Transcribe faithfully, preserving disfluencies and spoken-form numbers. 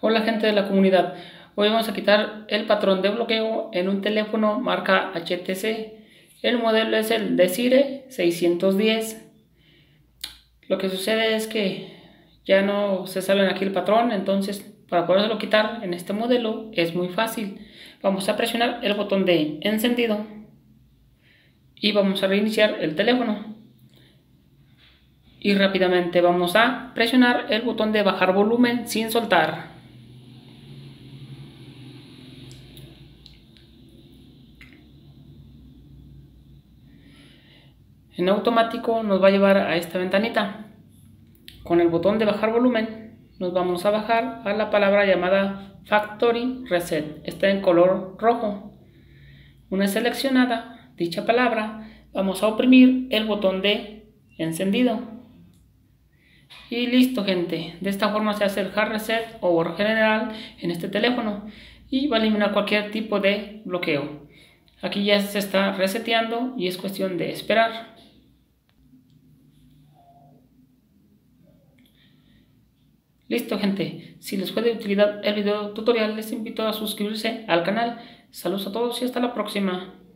Hola gente de la comunidad, hoy vamos a quitar el patrón de bloqueo en un teléfono marca H T C. El modelo es el Desire seiscientos diez. Lo que sucede es que ya no se salen aquí el patrón, entonces para poderlo quitar en este modelo es muy fácil. Vamos a presionar el botón de encendido y vamos a reiniciar el teléfono. Y rápidamente vamos a presionar el botón de bajar volumen sin soltar. En automático nos va a llevar a esta ventanita. Con el botón de bajar volumen nos vamos a bajar a la palabra llamada Factory Reset. Está en color rojo. Una vez seleccionada dicha palabra, vamos a oprimir el botón de encendido. Y listo gente, de esta forma se hace el hard reset o borrón general en este teléfono y va a eliminar cualquier tipo de bloqueo. Aquí ya se está reseteando y es cuestión de esperar. Listo gente, si les fue de utilidad el video tutorial les invito a suscribirse al canal. Saludos a todos y hasta la próxima.